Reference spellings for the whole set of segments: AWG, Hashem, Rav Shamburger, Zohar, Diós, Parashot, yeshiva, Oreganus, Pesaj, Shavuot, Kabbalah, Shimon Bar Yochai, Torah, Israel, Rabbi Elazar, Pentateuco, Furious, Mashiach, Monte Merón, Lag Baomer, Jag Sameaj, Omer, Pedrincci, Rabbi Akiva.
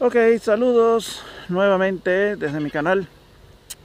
Ok, saludos nuevamente desde mi canal.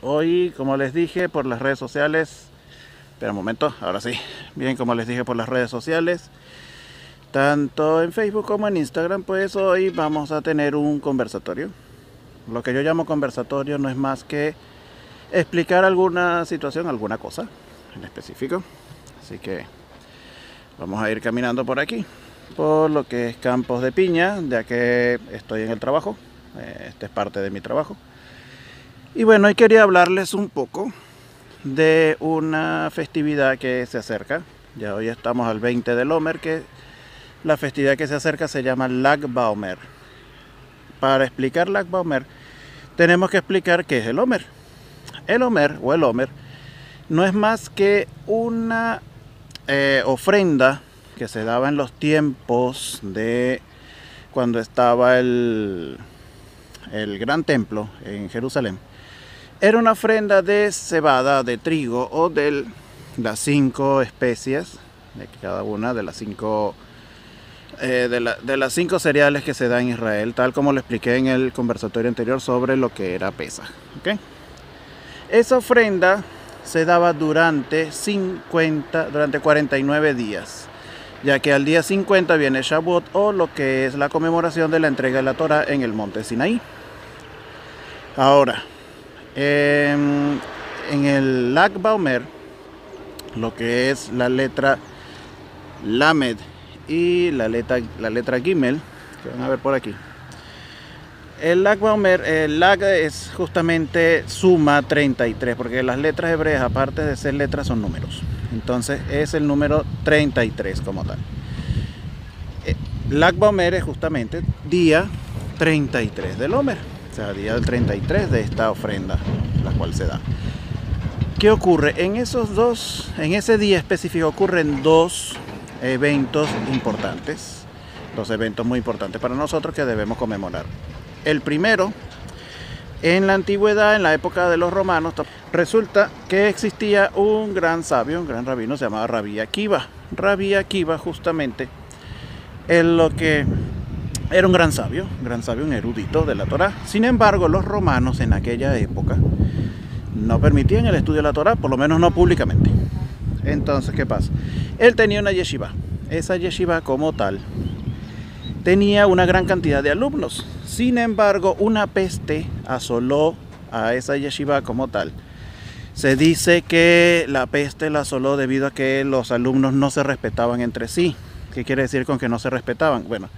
Hoy, como les dije por las redes sociales, espera un momento, ahora sí. Bien, como les dije por las redes sociales, tanto en Facebook como en Instagram, pues hoy vamos a tener un conversatorio. Lo que yo llamo conversatorio no es más que explicar alguna situación, alguna cosa en específico. Así que vamos a ir caminando por aquí, por lo que es Campos de Piña, ya que estoy en el trabajo. Este es parte de mi trabajo. Y bueno, hoy quería hablarles un poco de una festividad que se acerca. Ya hoy estamos al 20 del Omer, que la festividad que se acerca se llama Lag Baomer. Para explicar Lag Baomer, tenemos que explicar qué es el Omer. El Omer o el Omer no es más que una ofrenda que se daba en los tiempos de cuando estaba el gran templo en Jerusalén. Era una ofrenda de cebada, de trigo o de las cinco especies, de cada una de las cinco de las cinco cereales que se da en Israel, tal como lo expliqué en el conversatorio anterior sobre lo que era Pesaj, ¿okay? Esa ofrenda se daba durante 49 días. Ya que al día 50 viene Shavuot, o lo que es la conmemoración de la entrega de la Torah en el monte Sinaí. Ahora, en el Lag Baomer, lo que es la letra Lamed y la letra Gimel, que van a ver por aquí. El Lag Baomer, el Lag es justamente suma 33, porque las letras hebreas, aparte de ser letras, son números. Entonces es el número 33 como tal. Lag Baomer es justamente día 33 del Omer, o sea, día del 33 de esta ofrenda, la cual se da. ¿Qué ocurre? En ese día específico ocurren dos eventos importantes, dos eventos muy importantes para nosotros que debemos conmemorar. El primero, en la antigüedad, en la época de los romanos, resulta que existía un gran sabio, un gran rabino, se llamaba Rabbi Akiva. Rabbi Akiva, justamente, era un gran sabio, un erudito de la Torah. Sin embargo, los romanos en aquella época no permitían el estudio de la Torah, por lo menos no públicamente. Entonces, ¿qué pasa? Él tenía una yeshiva. Esa yeshiva como tal tenía una gran cantidad de alumnos. Sin embargo, una peste asoló a esa yeshiva como tal. Se dice que la peste la asoló debido a que los alumnos no se respetaban entre sí. ¿Qué quiere decir con que no se respetaban? Bueno,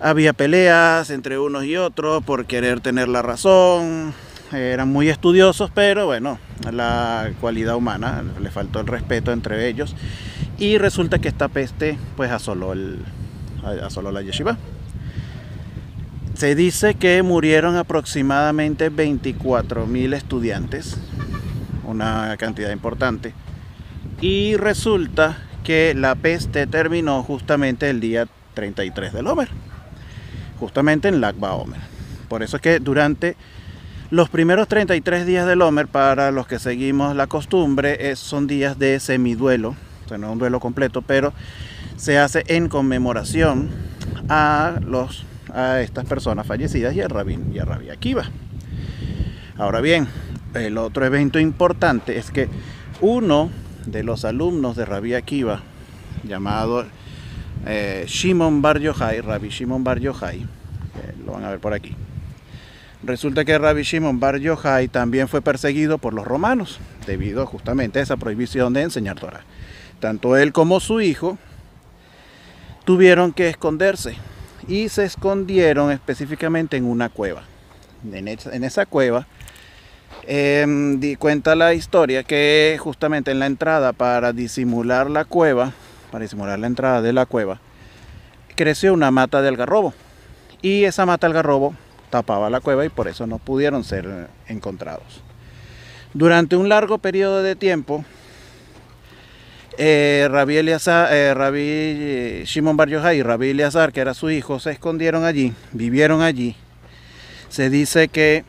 había peleas entre unos y otros por querer tener la razón. Eran muy estudiosos, pero bueno, la cualidad humana, le faltó el respeto entre ellos. Y resulta que esta peste pues asoló la yeshiva. Se dice que murieron aproximadamente 24.000 estudiantes, una cantidad importante. Y resulta que la peste terminó justamente el día 33 del Omer, justamente en Lag Baomer. Por eso es que durante los primeros 33 días del Omer, para los que seguimos la costumbre, son días de semiduelo. O sea, no es un duelo completo, pero se hace en conmemoración a estas personas fallecidas y a Rabbi Akiva. Ahora bien, el otro evento importante es que uno de los alumnos de Rabbi Akiva, llamado Shimon Bar Yochai, Rabbi Shimon Bar Yochai, lo van a ver por aquí. Resulta que Rabbi Shimon Bar Yochai también fue perseguido por los romanos debido justamente a esa prohibición de enseñar Torah. Tanto él como su hijo tuvieron que esconderse, y se escondieron específicamente en una cueva. En esa cueva, cuenta la historia que justamente en la entrada, para disimular la entrada de la cueva, creció una mata de algarrobo, y esa mata de algarrobo tapaba la cueva y por eso no pudieron ser encontrados. Durante un largo periodo de tiempo, Rabbi Shimon Bar Yochai y Rabbi Elazar, que era su hijo, se escondieron allí, vivieron allí. Se dice que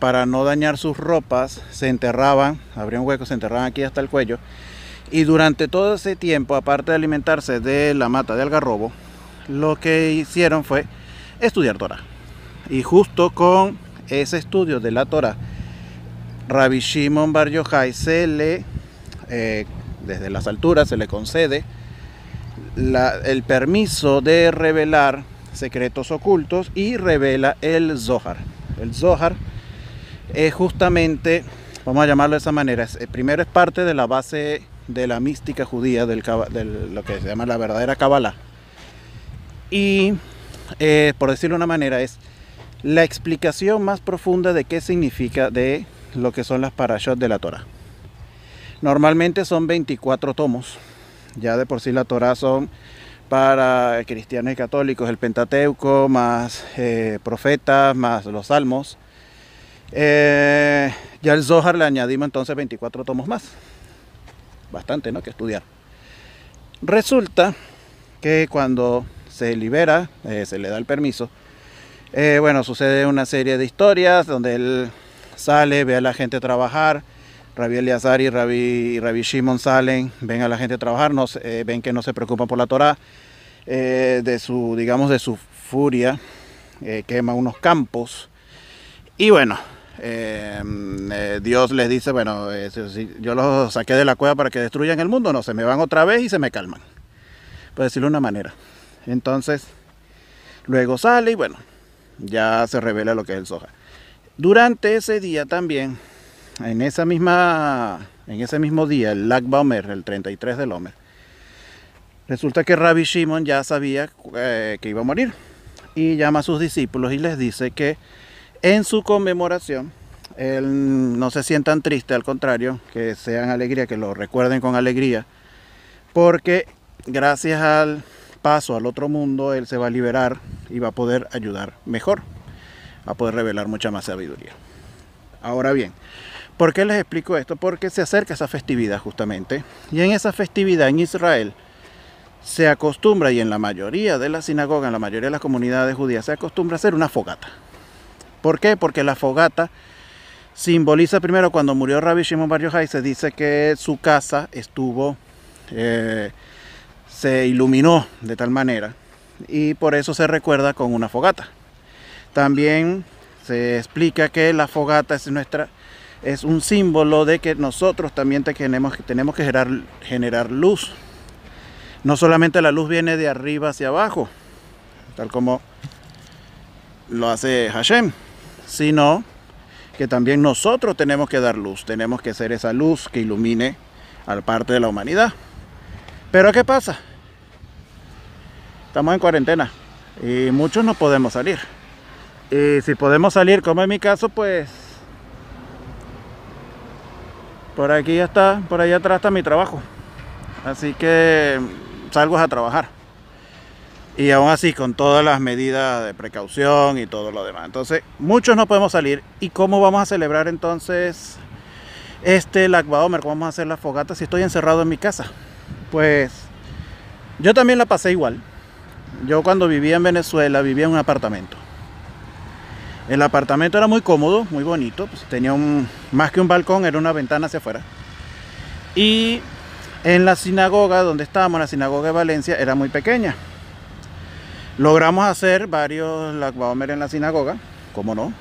para no dañar sus ropas se enterraban, abrían huecos, se enterraban aquí hasta el cuello. Y durante todo ese tiempo, aparte de alimentarse de la mata de algarrobo, lo que hicieron fue estudiar Torah. Y justo con ese estudio de la Torah, Rabbi Shimon Bar Yochai se le, desde las alturas, se le concede el permiso de revelar secretos ocultos y revela el Zohar. El Zohar es justamente, vamos a llamarlo de esa manera, primero es parte de la base de la mística judía, de lo que se llama la verdadera Kabbalah. Y, por decirlo de una manera, es la explicación más profunda de qué significa de lo que son las Parashot de la Torah. Normalmente son 24 tomos. Ya de por sí la Torah son, para cristianos y católicos, el Pentateuco, más profetas, más los salmos. Ya el Zohar le añadimos entonces 24 tomos más. Bastante, ¿no?, que estudiar. Resulta que cuando se libera, se le da el permiso, bueno, sucede una serie de historias donde él sale, ve a la gente trabajar. Rabbi Elazar y Rabbi Shimon salen, ven a la gente trabajar, ven que no se preocupan por la Torah, de su furia, quema unos campos, y bueno, Dios les dice, bueno, si yo los saqué de la cueva para que destruyan el mundo, no, se me van otra vez y se me calman, por decirlo de una manera. Entonces, luego sale y bueno, ya se revela lo que es el Zohar. Durante ese día también, en ese mismo día, el Lag Baomer, el 33 del Omer, resulta que Rabbi Shimon ya sabía que iba a morir, y llama a sus discípulos y les dice que en su conmemoración no se sientan tristes, al contrario, que sean alegría, que lo recuerden con alegría, porque gracias al paso al otro mundo, él se va a liberar y va a poder ayudar mejor, va a poder revelar mucha más sabiduría. Ahora bien, ¿por qué les explico esto? Porque se acerca esa festividad justamente, y en esa festividad en Israel se acostumbra, y en la mayoría de las sinagogas, en la mayoría de las comunidades judías, se acostumbra a hacer una fogata. ¿Por qué? Porque la fogata simboliza, primero, cuando murió Rabbi Shimon Bar Yochai, se dice que su casa se iluminó de tal manera, y por eso se recuerda con una fogata. También se explica que la fogata es un símbolo de que nosotros también tenemos que generar luz. No solamente la luz viene de arriba hacia abajo, tal como lo hace Hashem, sino que también nosotros tenemos que dar luz, tenemos que ser esa luz que ilumine a la parte de la humanidad. Pero ¿qué pasa? Estamos en cuarentena y muchos no podemos salir. Y si podemos salir, como en mi caso, pues por aquí ya está, por allá atrás está mi trabajo, así que salgo a trabajar, y aún así con todas las medidas de precaución y todo lo demás. Entonces muchos no podemos salir, y ¿cómo vamos a celebrar entonces Lag Baomer? ¿Cómo vamos a hacer la fogata si estoy encerrado en mi casa? Pues yo también la pasé igual. Yo cuando vivía en Venezuela vivía en un apartamento. El apartamento era muy cómodo, muy bonito, pues tenía más que un balcón, era una ventana hacia afuera. Y en la sinagoga donde estábamos, la sinagoga de Valencia, era muy pequeña. Logramos hacer varios Lag Baomer en la sinagoga, como no.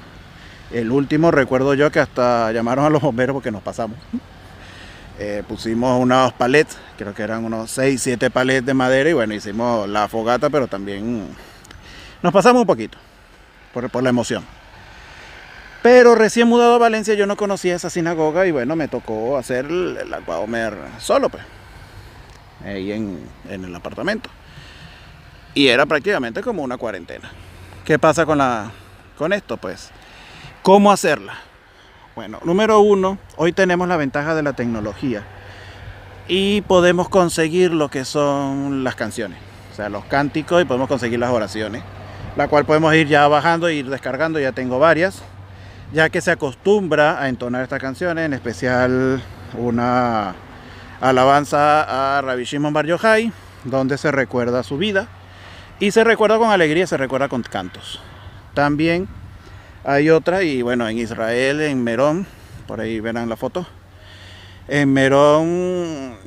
El último recuerdo yo que hasta llamaron a los bomberos porque nos pasamos. Pusimos unos palets, creo que eran unos 6, 7 palets de madera, y bueno, hicimos la fogata, pero también nos pasamos un poquito. Por la emoción. Pero recién mudado a Valencia yo no conocía esa sinagoga, y bueno, me tocó hacer el Lag Baomer solo, pues, ahí en el apartamento, y era prácticamente como una cuarentena. ¿Qué pasa con esto? Pues, ¿cómo hacerla? Bueno, número uno, hoy tenemos la ventaja de la tecnología y podemos conseguir lo que son las canciones, o sea, los cánticos, y podemos conseguir las oraciones, la cual podemos ir ya bajando e ir descargando. Ya tengo varias, ya que se acostumbra a entonar estas canciones, en especial una alabanza a Rabbi Shimon Bar Yochai, donde se recuerda su vida, y se recuerda con alegría, se recuerda con cantos. También hay otra, y bueno, en Israel, en Merón, por ahí verán la foto, en Merón,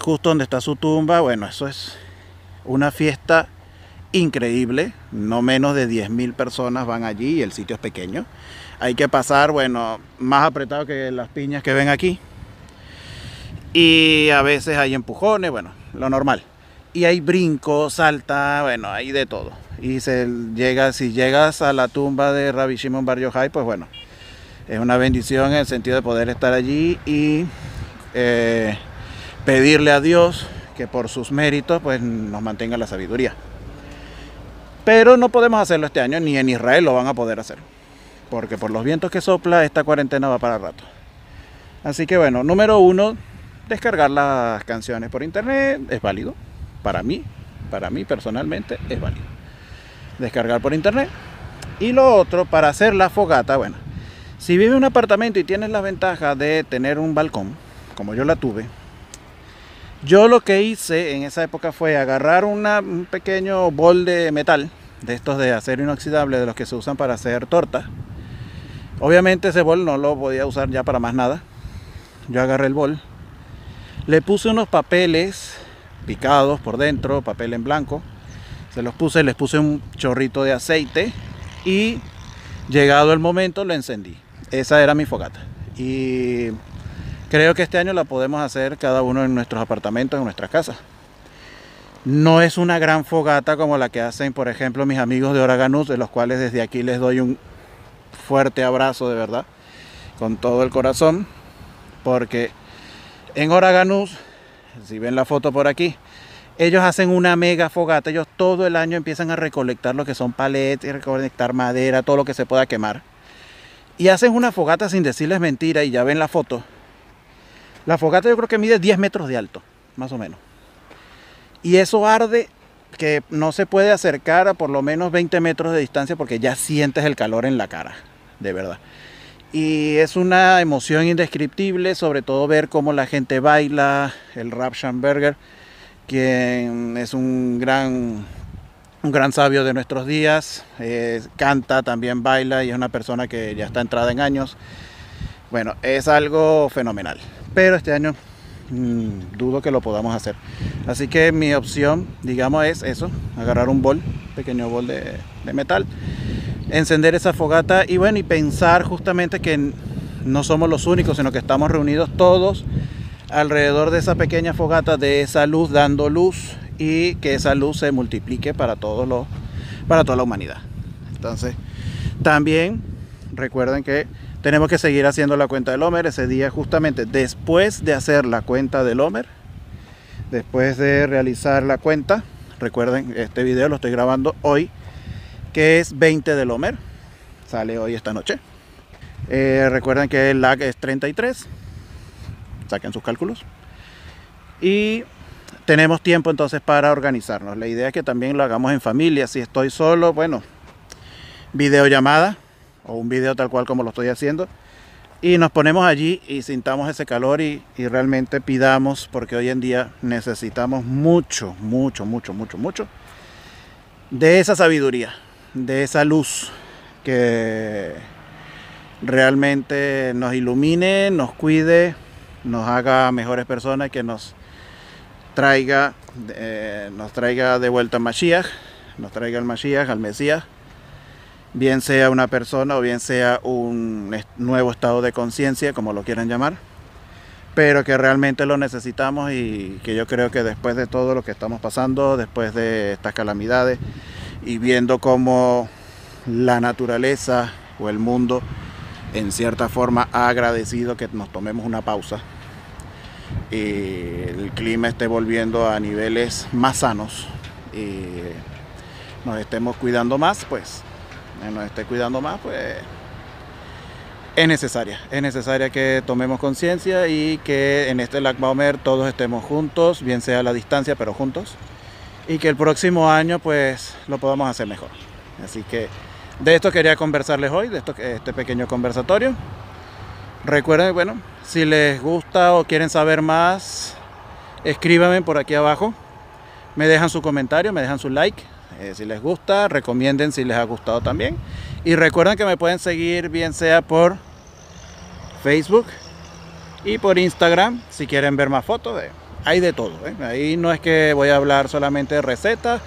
justo donde está su tumba, bueno, eso es una fiesta increíble, no menos de 10.000 personas van allí y el sitio es pequeño. Hay que pasar, bueno, más apretado que las piñas que ven aquí. Y a veces hay empujones, bueno, lo normal. Y hay brincos, salta, bueno, hay de todo. Y si llegas a la tumba de Rabbi Shimon Bar Yochai, pues bueno, es una bendición en el sentido de poder estar allí y pedirle a Dios que por sus méritos pues nos mantenga la sabiduría. Pero no podemos hacerlo este año, ni en Israel lo van a poder hacer, porque por los vientos que sopla, esta cuarentena va para rato. Así que bueno, número uno, descargar las canciones por internet es válido. Para mí personalmente es válido. Descargar por internet. Y lo otro, para hacer la fogata, bueno, si vives en un apartamento y tienes la ventaja de tener un balcón, como yo la tuve, yo lo que hice en esa época fue agarrar un pequeño bol de metal, de estos de acero inoxidable, de los que se usan para hacer tortas. Obviamente ese bol no lo podía usar ya para más nada. Yo agarré el bol, le puse unos papeles picados por dentro, papel en blanco, se los puse, les puse un chorrito de aceite y llegado el momento lo encendí. Esa era mi fogata y creo que este año la podemos hacer cada uno en nuestros apartamentos, en nuestras casas. No es una gran fogata como la que hacen, por ejemplo, mis amigos de Oreganus, de los cuales desde aquí les doy un fuerte abrazo, de verdad, con todo el corazón, porque en Oreganus, si ven la foto por aquí, ellos hacen una mega fogata. Ellos todo el año empiezan a recolectar lo que son paletes, recolectar madera, todo lo que se pueda quemar, y hacen una fogata sin decirles mentira, y ya ven la foto. La fogata yo creo que mide 10 metros de alto, más o menos. Y eso arde que no se puede acercar a por lo menos 20 metros de distancia, porque ya sientes el calor en la cara, de verdad. Y es una emoción indescriptible, sobre todo ver cómo la gente baila. El Rav Shamburger, quien es un gran sabio de nuestros días, canta, también baila, y es una persona que ya está entrada en años. Bueno, es algo fenomenal. Pero este año dudo que lo podamos hacer. Así que mi opción, digamos, es eso. Agarrar un bol, pequeño bol de metal, encender esa fogata y bueno, y pensar justamente que no somos los únicos, sino que estamos reunidos todos alrededor de esa pequeña fogata, de esa luz, dando luz, y que esa luz se multiplique para toda la humanidad. Entonces, también recuerden que tenemos que seguir haciendo la cuenta del Omer. Ese día, justamente después de hacer la cuenta del Omer, después de realizar la cuenta, recuerden, este video lo estoy grabando hoy, que es 20 del Omer, sale hoy esta noche. Recuerden que el lag es 33, saquen sus cálculos, y tenemos tiempo entonces para organizarnos. La idea es que también lo hagamos en familia. Si estoy solo, bueno, videollamada, o un video tal cual como lo estoy haciendo, y nos ponemos allí y sintamos ese calor y realmente pidamos, porque hoy en día necesitamos mucho de esa sabiduría, de esa luz que realmente nos ilumine, nos cuide, nos haga mejores personas, que nos traiga de vuelta a Mashiach, nos traiga al Mashiach, al Mesías, bien sea una persona o bien sea un nuevo estado de conciencia, como lo quieran llamar, pero que realmente lo necesitamos, y que yo creo que después de todo lo que estamos pasando, después de estas calamidades, y viendo cómo la naturaleza o el mundo en cierta forma ha agradecido que nos tomemos una pausa, y el clima esté volviendo a niveles más sanos, y nos estemos cuidando más, pues nos esté cuidando más, pues es necesaria que tomemos conciencia, y que en este Lag Baomer todos estemos juntos, bien sea a la distancia, pero juntos, y que el próximo año pues lo podamos hacer mejor. Así que de esto quería conversarles hoy, de este pequeño conversatorio. Recuerden, bueno, si les gusta o quieren saber más, escríbanme por aquí abajo, me dejan su comentario, me dejan su like. Si les gusta, recomienden si les ha gustado también, y recuerden que me pueden seguir bien sea por Facebook y por Instagram si quieren ver más fotos. Hay de todo, ¿eh? Ahí no es que voy a hablar solamente de recetas,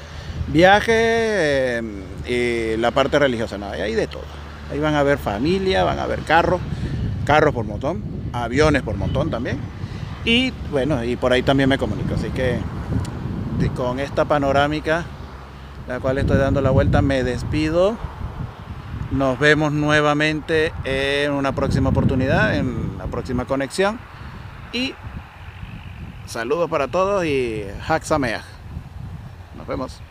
viaje y la parte religiosa, no, hay de todo. Ahí van a haber familia, van a haber carros por montón, aviones por montón también. Y bueno, y por ahí también me comunico, así que con esta panorámica, la cual estoy dando la vuelta, me despido. Nos vemos nuevamente en una próxima oportunidad, en la próxima conexión. Y saludos para todos y Jag Sameaj. Nos vemos.